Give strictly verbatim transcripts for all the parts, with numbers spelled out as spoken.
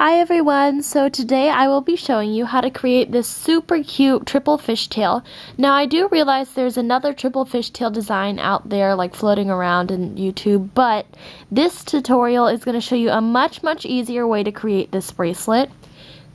Hi everyone, so today I will be showing you how to create this super cute triple fishtail. Now I do realize there's another triple fishtail design out there like floating around in YouTube, but this tutorial is going to show you a much much easier way to create this bracelet.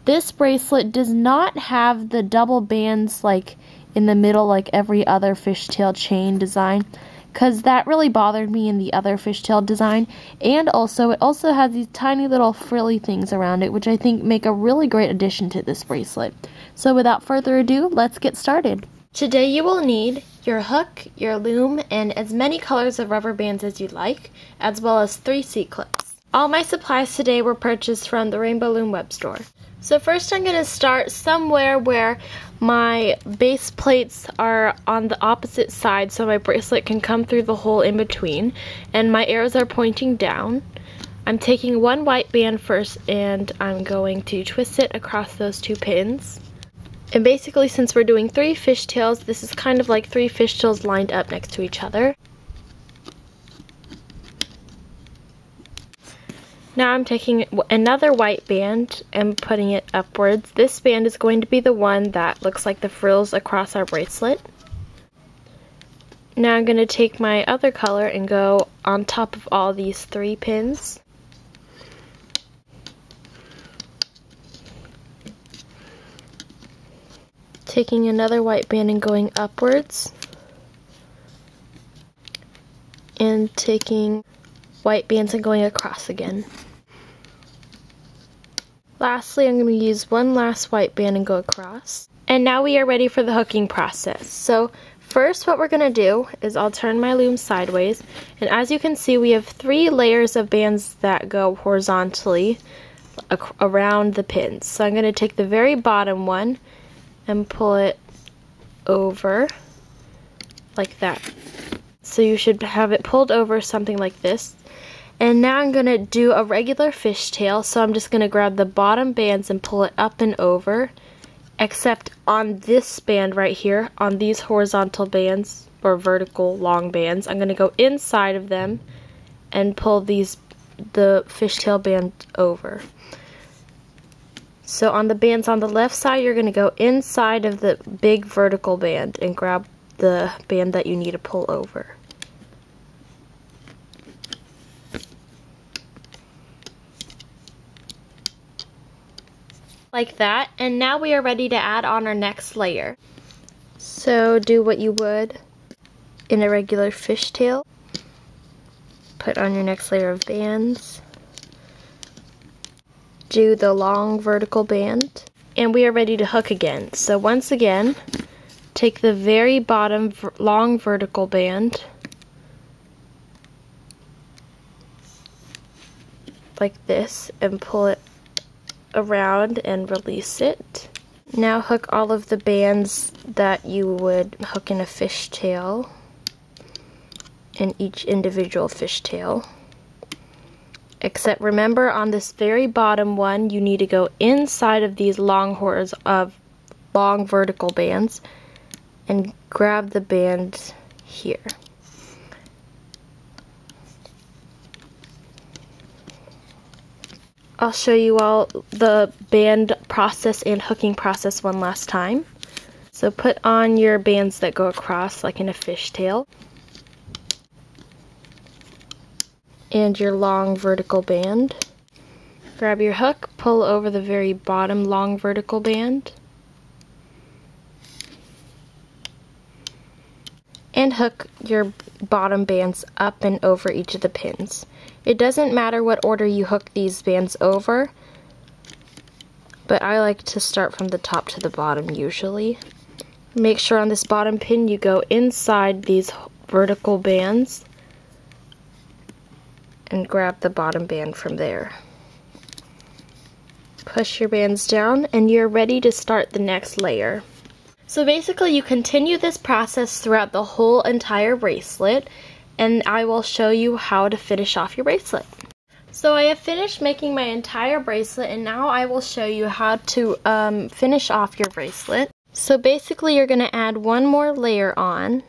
This bracelet does not have the double bands like in the middle like every other fishtail chain design, because that really bothered me in the other fishtail design. And also, it also has these tiny little frilly things around it, which I think make a really great addition to this bracelet. So without further ado, let's get started. Today you will need your hook, your loom, and as many colors of rubber bands as you like, as well as three C-clips. All my supplies today were purchased from the Rainbow Loom web store. So first I'm going to start somewhere where my base plates are on the opposite side so my bracelet can come through the hole in between, and my arrows are pointing down. I'm taking one white band first and I'm going to twist it across those two pins. And basically, since we're doing three fishtails, this is kind of like three fishtails lined up next to each other. Now I'm taking another white band and putting it upwards. This band is going to be the one that looks like the frills across our bracelet. Now I'm going to take my other color and go on top of all these three pins. Taking another white band and going upwards. And taking white bands and going across again. Lastly, I'm going to use one last white band and go across. And now we are ready for the hooking process. So first what we're going to do is I'll turn my loom sideways, and as you can see we have three layers of bands that go horizontally around the pins. So I'm going to take the very bottom one and pull it over like that. So you should have it pulled over something like this. And now I'm going to do a regular fishtail, so I'm just going to grab the bottom bands and pull it up and over, except on this band right here, on these horizontal bands, or vertical long bands, I'm going to go inside of them and pull these the fishtail band over. So on the bands on the left side, you're going to go inside of the big vertical band and grab the band that you need to pull over. Like that, and now we are ready to add on our next layer. So do what you would in a regular fishtail. Put on your next layer of bands. Do the long vertical band, and we are ready to hook again. So once again, take the very bottom ver- long vertical band, like this, and pull it around and release it. Now hook all of the bands that you would hook in a fishtail, in each individual fishtail. Except remember, on this very bottom one, you need to go inside of these long horiz- of long vertical bands and grab the band here. I'll show you all the band process and hooking process one last time. So put on your bands that go across like in a fishtail, and your long vertical band. Grab your hook, pull over the very bottom long vertical band, and hook your bottom bands up and over each of the pins. It doesn't matter what order you hook these bands over, but I like to start from the top to the bottom usually. Make sure on this bottom pin you go inside these vertical bands and grab the bottom band from there. Push your bands down and you're ready to start the next layer. So basically you continue this process throughout the whole entire bracelet, and I will show you how to finish off your bracelet. So I have finished making my entire bracelet, and now I will show you how to um, finish off your bracelet. So basically you're going to add one more layer on.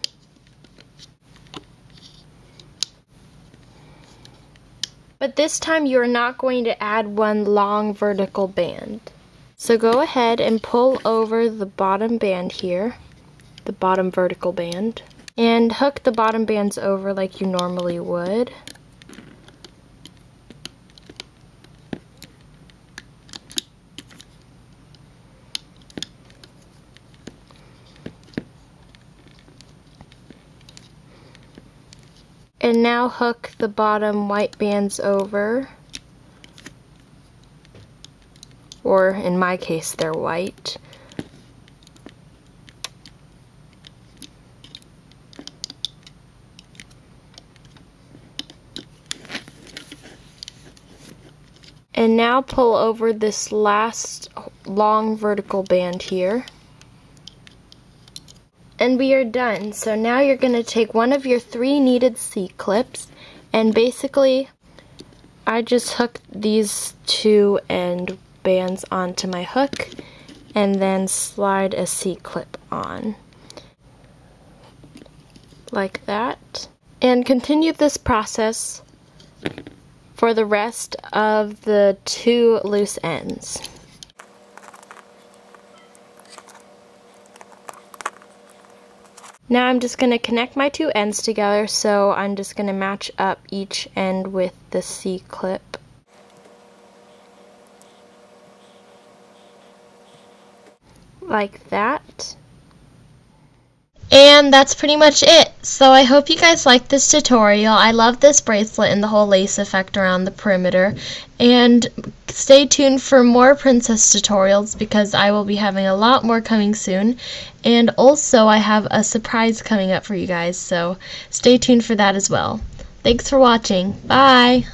But this time you're not going to add one long vertical band. So go ahead and pull over the bottom band here, the bottom vertical band, and hook the bottom bands over like you normally would. And now hook the bottom white bands over, or in my case they're white. And now pull over this last long vertical band here. And we are done. So now you're going to take one of your three needed C-clips, and basically I just hooked these two end bands onto my hook and then slide a C-clip on like that, and continue this process for the rest of the two loose ends. Now I'm just going to connect my two ends together, so I'm just going to match up each end with the C-clip. Like that. And that's pretty much it. So I hope you guys liked this tutorial. I love this bracelet and the whole lace effect around the perimeter. And stay tuned for more princess tutorials, because I will be having a lot more coming soon. And also I have a surprise coming up for you guys, so stay tuned for that as well. Thanks for watching. Bye!